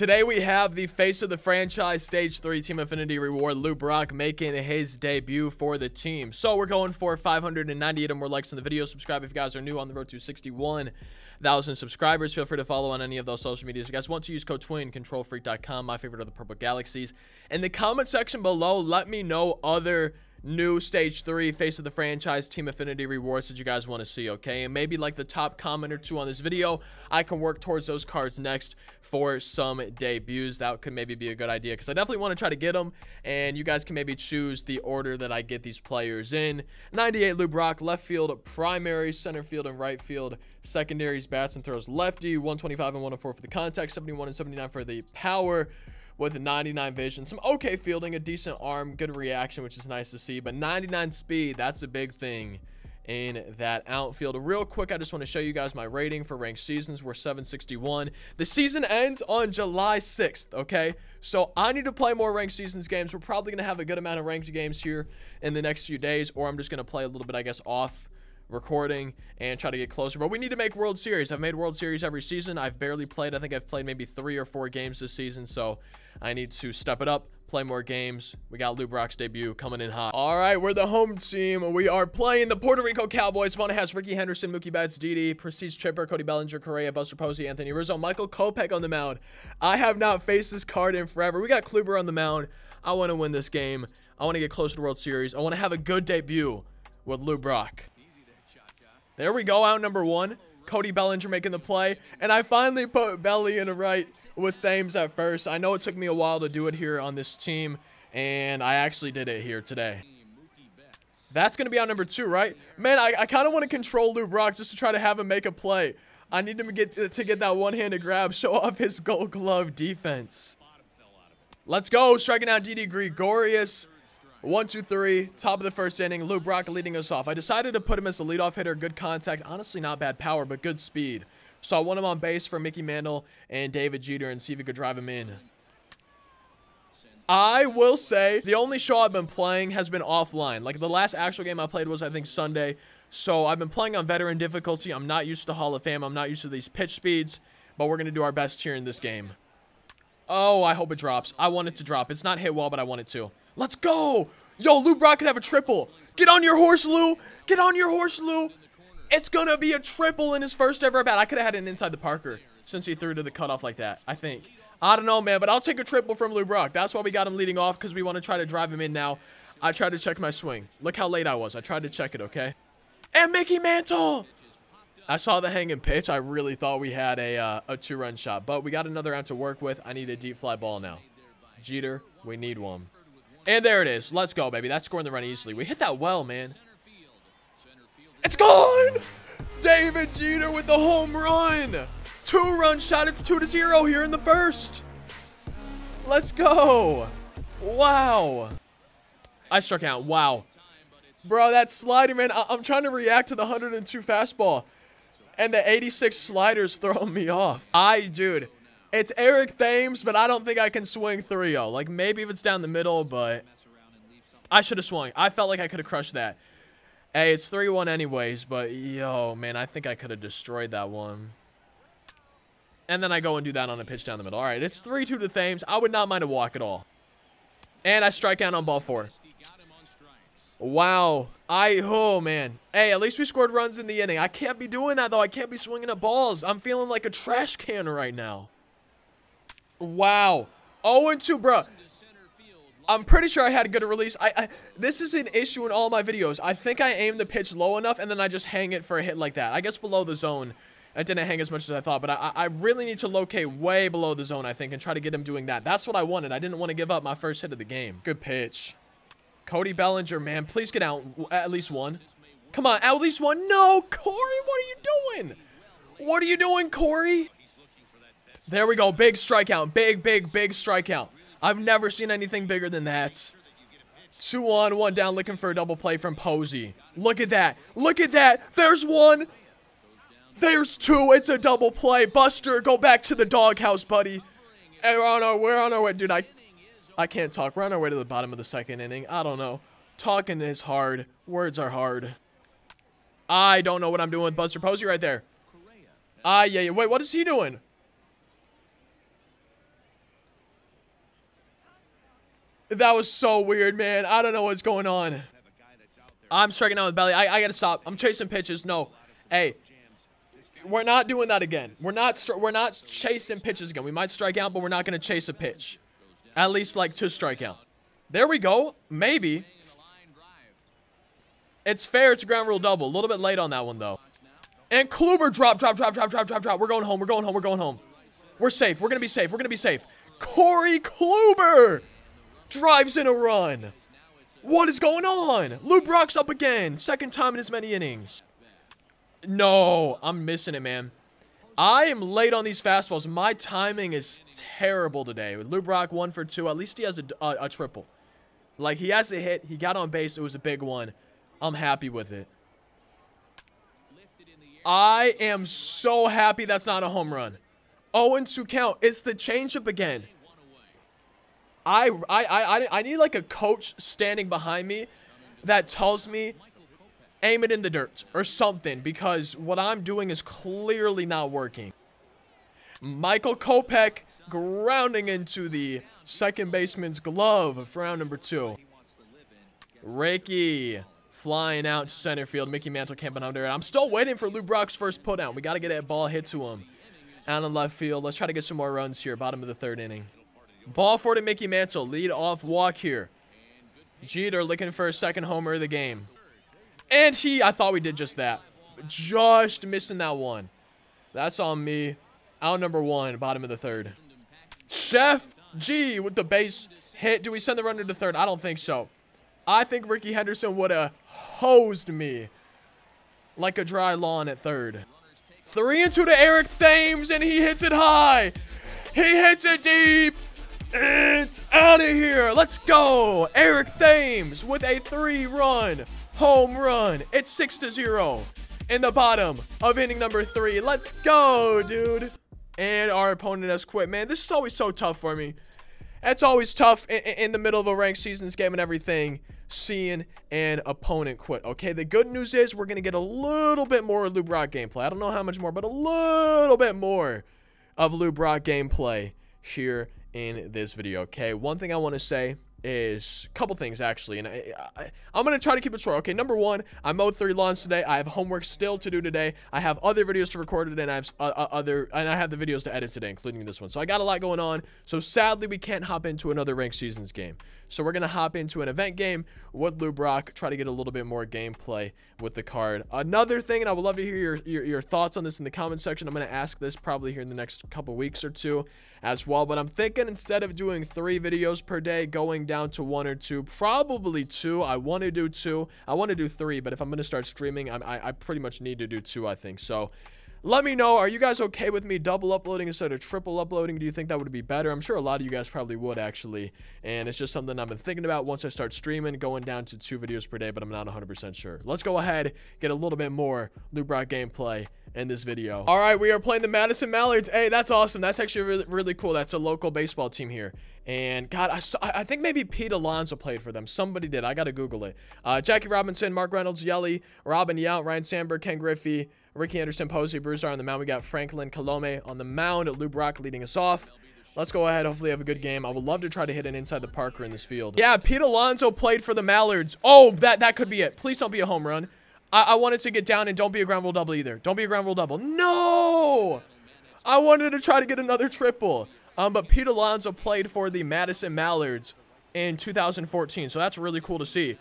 Today we have the face of the franchise, Stage 3 Team Affinity Reward, Lou Brock, making his debut for the team. So we're going for 598 or more likes on the video. Subscribe if you guys are new, on the road to 61,000 subscribers. Feel free to follow on any of those social medias. If you guys want to use code TWIN, controlfreak.com, my favorite are the Purple Galaxies. In the comment section below, let me know other new Stage 3 face of the franchise Team Affinity rewards that you guys want to see, okay? And maybe like the top comment or two on this video, I can work towards those cards next for some debuts. That could maybe be a good idea, because I definitely want to try to get them, and you guys can maybe choose the order that I get these players in. 98 Lou Brock, left field primary, center field and right field secondaries, bats and throws lefty. 125 and 104 for the contact, 71 and 79 for the power, with 99 vision, some okay fielding, a decent arm, good reaction, which is nice to see. But 99 speed, that's a big thing in that outfield. Real quick, I just want to show you guys my rating for ranked seasons. We're 761. The season ends on July 6th, okay? So I need to play more ranked seasons games. We're probably going to have a good amount of ranked games here in the next few days, or I'm just going to play a little bit, I guess, off recording and try to get closer. But we need to make World Series. I've made World Series every season. I've barely played. I think I've played maybe 3 or 4 games this season, so I need to step it up, play more games. We got Lou Brock's debut coming in hot. All right, we're the home team. We are playing the Puerto Rico Cowboys. Opponent has Rickey Henderson, Mookie Betts, Didi, Prestige Chipper, Cody Bellinger, Correa, Buster Posey, Anthony Rizzo, Michael Kopech on the mound. I have not faced this card in forever. We got Kluber on the mound. I want to win this game. I want to get close to the World Series. I want to have a good debut with Lou Brock. There we go, out number 1. Cody Bellinger making the play. And I finally put Belly in the right with Thames at first. I know it took me a while to do it here on this team, and I actually did it here today. That's going to be out number 2, right? Man, I kind of want to control Lou Brock just to try to have him make a play. I need him to get that one-handed grab, show off his gold glove defense. Let's go, striking out Didi Gregorius. 1-2-3, top of the first inning. Lou Brock leading us off. I decided to put him as the leadoff hitter. Good contact. Honestly, not bad power, but good speed. So I want him on base for Mickey Mantle and David Jeter and see if he could drive him in. I will say the only show I've been playing has been offline. Like, the last actual game I played was, I think, Sunday. So I've been playing on veteran difficulty. I'm not used to Hall of Fame. I'm not used to these pitch speeds, but we're going to do our best here in this game. Oh, I hope it drops. I want it to drop. It's not hit well, but I want it to. Let's go. Yo, Lou Brock could have a triple. Get on your horse, Lou. Get on your horse, Lou. It's going to be a triple in his first ever at-bat. I could have had an inside the Parker since he threw to the cutoff like that, I think. I don't know, man, but I'll take a triple from Lou Brock. That's why we got him leading off, because we want to try to drive him in now. I tried to check my swing. Look how late I was. I tried to check it, okay? And Mickey Mantle. I saw the hanging pitch. I really thought we had a 2-run shot, but we got another out to work with. I need a deep fly ball now. Jeter, we need one. And there it is. Let's go, baby. That's scoring the run easily. We hit that well, man. It's gone! David Jeter with the home run. 2-run shot. It's 2-0 here in the first. Let's go. Wow. I struck out. Wow. Bro, that slider, man. I'm trying to react to the 102 fastball. And the 86 slider's throwing me off. Dude. It's Eric Thames, but I don't think I can swing 3-0. Like, maybe if it's down the middle, but I should have swung. I felt like I could have crushed that. Hey, it's 3-1 anyways, but yo, man, I think I could have destroyed that one. And then I go and do that on a pitch down the middle. All right, it's 3-2 to Thames. I would not mind a walk at all. And I strike out on ball 4. Wow. Oh, man. Hey, at least we scored runs in the inning. I can't be doing that, though. I can't be swinging at balls. I'm feeling like a trash can right now. Wow. 0-2, bro. I'm pretty sure I had a good release. This is an issue in all my videos. I think I aim the pitch low enough, and then I just hang it for a hit like that. I guess below the zone. I didn't hang as much as I thought, but I really need to locate way below the zone, I think, and try to get him doing that. That's what I wanted. I didn't want to give up my first hit of the game. Good pitch. Cody Bellinger, man. Please get out at least one. Come on, at least one. No, Corey, what are you doing? What are you doing, Corey? There we go. Big strikeout. Big strikeout. I've never seen anything bigger than that. 2-1, 1 down, looking for a double play from Posey. Look at that. Look at that. There's 1. There's 2. It's a double play. Buster, go back to the doghouse, buddy. And we're on our way. Dude, I can't talk. We're on our way to the bottom of the second inning. I don't know. Talking is hard. Words are hard. I don't know what I'm doing with Buster Posey right there. Wait, what is he doing? That was so weird, man. I don't know what's going on. I'm striking out with Belly. I gotta stop. I'm chasing pitches. No. Hey, we're not doing that again. We're not chasing pitches again. We might strike out, but we're not gonna chase a pitch. At least like to strike out. There we go. Maybe. It's fair. It's a ground rule double. A little bit late on that one though. And Kluber drop. We're going home. We're going home. We're going home. We're safe. We're gonna be safe. We're gonna be safe. Corey Kluber drives in a run. What is going on? Lou Brock's up again. Second time in as many innings. No, I'm missing it, man. I am late on these fastballs. My timing is terrible today. With Lou Brock 1 for 2, at least he has a triple. Like, he has a hit. He got on base. It was a big one. I'm happy with it. I am so happy that's not a home run. 0-2 count. It's the changeup again. I need like a coach standing behind me that tells me aim it in the dirt or something, because what I'm doing is clearly not working. Michael Kopech grounding into the second baseman's glove for round number 2. Rickey flying out to center field. Mickey Mantle camping under it. I'm still waiting for Lou Brock's first put down. We got to get that ball hit to him. Out in left field. Let's try to get some more runs here. Bottom of the third inning. Ball for to Mickey Mantle. Lead off walk here. Jeter looking for a second homer of the game. And I thought we did just that. Just missing that one. That's on me. Out number 1, bottom of the third. Chef G with the base hit. Do we send the runner to third? I don't think so. I think Rickey Henderson would have hosed me like a dry lawn at third. 3-2 to Eric Thames, and he hits it high. He hits it deep. It's out of here. Let's go. Eric Thames with a 3-run home run. It's 6-0 in the bottom of inning number 3. Let's go, dude. And our opponent has quit, man. This is always so tough for me. It's always tough in the middle of a ranked seasons game and everything, seeing an opponent quit. Okay, the good news is we're going to get a little bit more Lou Brock gameplay. I don't know how much more, but a little bit more of Lou Brock gameplay here in this video. Okay, one thing I want to say is a couple things, actually, and I'm going to try to keep it short. Okay, number 1, I mowed 3 lawns today. I have homework still to do today. I have other videos to record today, and I have the videos to edit today, including this one. So I got a lot going on. So sadly, we can't hop into another ranked seasons game. So we're going to hop into an event game with Lou Brock, try to get a little bit more gameplay with the card. Another thing, and I would love to hear your thoughts on this in the comment section. I'm going to ask this probably here in the next couple weeks or two as well, but I'm thinking instead of doing 3 videos per day, going down to 1 or 2, probably 2. I want to do 2. I want to do 3, but if I'm going to start streaming, I pretty much need to do 2, I think. So let me know, are you guys okay with me double uploading instead of triple uploading? Do you think that would be better? I'm sure a lot of you guys probably would, actually, and it's just something I've been thinking about once I start streaming, going down to 2 videos per day, but I'm not 100% sure. Let's go ahead, get a little bit more Lou Brock gameplay in this video. All right, we are playing the Madison Mallards. Hey, that's awesome. That's actually really, really cool. That's a local baseball team here. And God, I think maybe Pete Alonso played for them. Somebody did. I got to Google it. Jackie Robinson, Mark Reynolds, Yelich, Robin Yount, Ryne Sandberg, Ken Griffey, Rickey Henderson, Posey, Bruce Sutter on the mound. We got Franklin Colome on the mound. Lou Brock leading us off. Let's go ahead. Hopefully have a good game. I would love to try to hit an inside the Parker in this field. Yeah, Pete Alonso played for the Mallards. Oh, that could be it. Please don't be a home run. I wanted to get down, and don't be a ground rule double either. Don't be a ground rule double. No! I wanted to try to get another triple. But Pete Alonso played for the Madison Mallards in 2014, so that's really cool to see.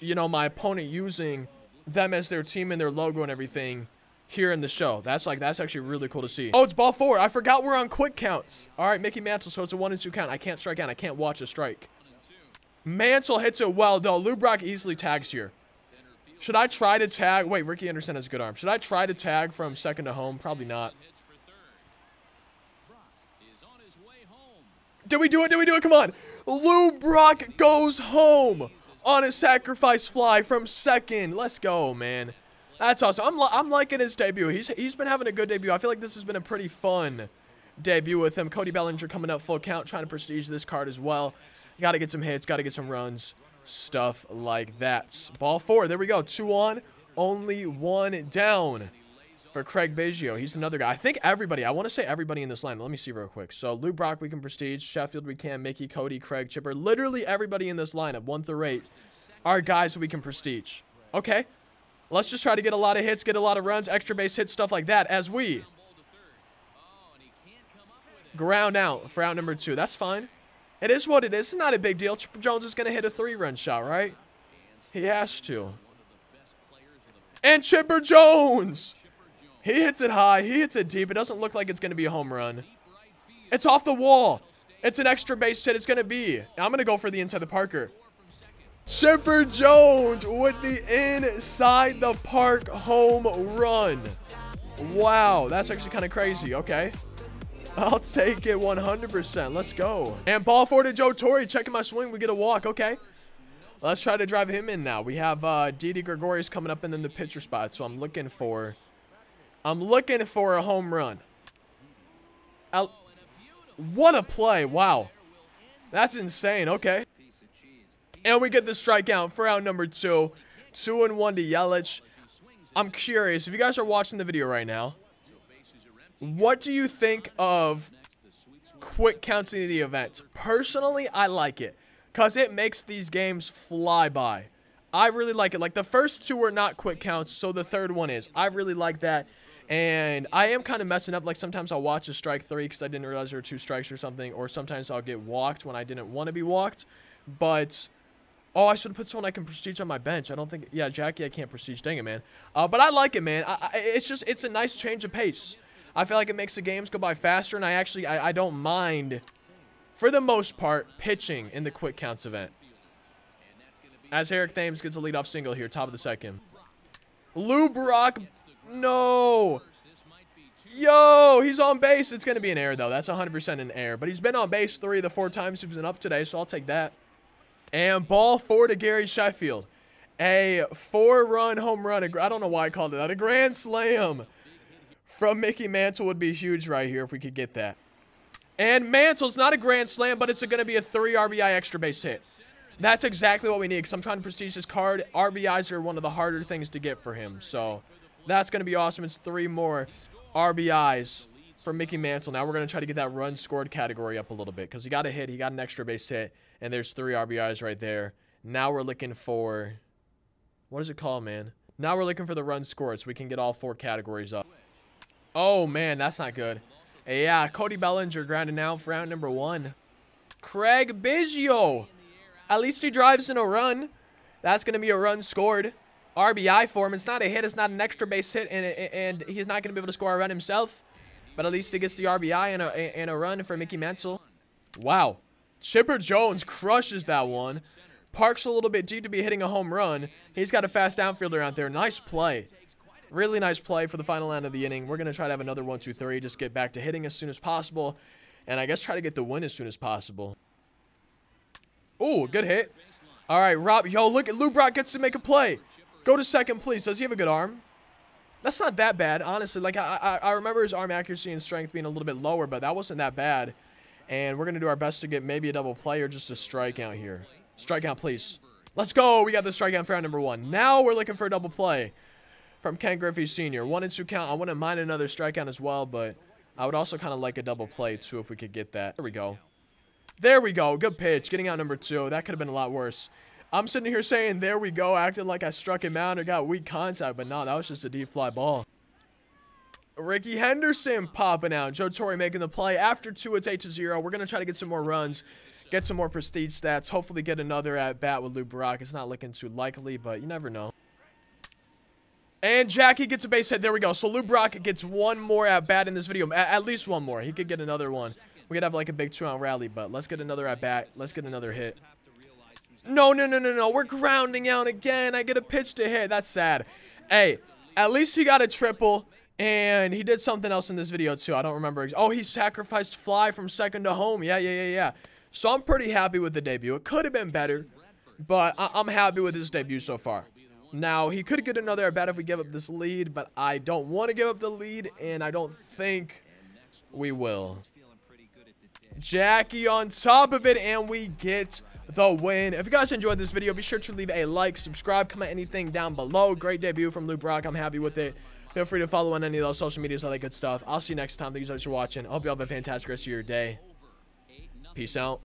You know, my opponent using them as their team and their logo and everything here in the show. That's actually really cool to see. Oh, it's ball 4. I forgot we're on quick counts. All right, Mickey Mantle, so it's a 1-2 count. I can't strike out. I can't watch a strike. Mantle hits it well, though. Lou Brock easily tags here. Should I try to tag? Wait, Rickey Henderson has a good arm. Should I try to tag from second to home? Probably not. Did we do it? Did we do it? Come on. Lou Brock goes home on a sacrifice fly from second. Let's go, man. That's awesome. I'm liking his debut. He's been having a good debut. I feel like this has been a pretty fun debut with him. Cody Bellinger coming up full count, trying to prestige this card as well. Got to get some hits. Got to get some runs. Stuff like that. Ball 4. There we go. 2 on, only 1 down for Craig Biggio. He's another guy. I think everybody, I want to say everybody in this line. Let me see real quick. So Lou Brock, we can prestige. Sheffield, we can. Mickey, Cody, Craig, Chipper. Literally everybody in this lineup, 1 through 8, are guys we can prestige. Okay. Let's just try to get a lot of hits, get a lot of runs, extra base hits, stuff like that, as we ground out for out number 2. That's fine. It is what it is. It's not a big deal. Chipper Jones is going to hit a 3-run shot, right? He has to. And Chipper Jones! He hits it high. He hits it deep. It doesn't look like it's going to be a home run. It's off the wall. It's an extra base hit. It's going to be. I'm going to go for the inside the Parker. Chipper Jones with the inside the park home run. Wow, that's actually kind of crazy. Okay. I'll take it 100%. Let's go. And ball four to Joe Torre. Checking my swing. We get a walk. Okay. Let's try to drive him in now. We have Didi Gregorius coming up and then the pitcher spot. So I'm looking for a home run. What a play. Wow. That's insane. Okay. And we get the strikeout for out number 2. 2-1 to Yelich. I'm curious. If you guys are watching the video right now, what do you think of quick counting of the events? Personally, I like it because it makes these games fly by. I really like it. Like the first 2 are not quick counts, so the third one is. I really like that. And I am kind of messing up. Like sometimes I'll watch a strike 3 because I didn't realize there were 2 strikes or something. Or sometimes I'll get walked when I didn't want to be walked. But... oh, I should have put someone I can prestige on my bench. I don't think... yeah, Jackie, I can't prestige. Dang it, man. But I like it, man. It's just... it's a nice change of pace. I feel like it makes the games go by faster. And I actually... I don't mind, for the most part, pitching in the quick counts event. As Eric Thames gets a leadoff single here. Top of the 2nd. Lou Brock... no. Yo, he's on base. It's going to be an error, though. That's 100% an error. But he's been on base 3 of the 4 times he's been up today. So I'll take that. And ball 4 to Gary Sheffield. A 4-run home run. I don't know why I called it out. A grand slam from Mickey Mantle would be huge right here if we could get that. And Mantle's not a grand slam, but it's going to be a 3 RBI extra base hit. That's exactly what we need because I'm trying to prestige this card. RBIs are one of the harder things to get for him. So that's going to be awesome. It's 3 more RBIs for Mickey Mantle. Now we're going to try to get that run scored category up a little bit because he got a hit. He got an extra base hit. And there's 3 RBIs right there. Now we're looking for... what is it called, man? Now we're looking for the run scored so we can get all 4 categories up. Oh, man, that's not good. Yeah, Cody Bellinger grounded out for round number 1. Craig Biggio. At least he drives in a run. That's going to be a run scored. RBI for him. It's not a hit. It's not an extra base hit. And he's not going to be able to score a run himself. But at least he gets the RBI and a run for Mickey Mantle. Wow. Chipper Jones crushes that one. Parks a little bit deep to be hitting a home run. He's got a fast outfielder out there. Nice play. Really nice play for the final end of the inning. We're going to try to have another 1, 2, 3. Just get back to hitting as soon as possible. And I guess try to get the win as soon as possible. Ooh, good hit. All right, Rob. Yo, look at Lou Brock gets to make a play. Go to 2nd, please. Does he have a good arm? That's not that bad, honestly. Like, I remember his arm accuracy and strength being a little bit lower, but that wasn't that bad. And we're going to do our best to get maybe a double play or just a strikeout here. Strikeout, please. Let's go. We got the strikeout for round number 1. Now we're looking for a double play from Ken Griffey Sr. 1-2 count. I wouldn't mind another strikeout as well, but I would also kind of like a double play, too, if we could get that. There we go. There we go. Good pitch. Getting out number 2. That could have been a lot worse. I'm sitting here saying, there we go, acting like I struck him out or got weak contact, but no, that was just a deep fly ball. Rickey Henderson popping out. Joe Torre making the play. After 2, it's 8-0. We're going to try to get some more runs, get some more prestige stats, hopefully get another at-bat with Lou Brock. It's not looking too likely, but you never know. And Jackie gets a base hit. There we go. So Lou Brock gets 1 more at-bat in this video, at least 1 more. He could get another one. We could have like a big 2-out rally, but let's get another at-bat. Let's get another hit. No. We're grounding out again. I get a pitch to hit. That's sad. Hey, at least he got a triple. And he did something else in this video, too. I don't remember. Oh, he sacrificed fly from 2nd to home. Yeah. So I'm pretty happy with the debut. It could have been better, but I'm happy with his debut so far. Now, he could get another at-bat if we give up this lead, but I don't want to give up the lead, and I don't think we will. Jackie on top of it, and we get the win. If you guys enjoyed this video, be sure to leave a like, subscribe, comment anything down below. Great debut from Lou Brock. I'm happy with it. Feel free to follow on any of those social medias, all that good stuff. I'll see you next time. Thank you so much for watching. I hope you all have a fantastic rest of your day. Peace out.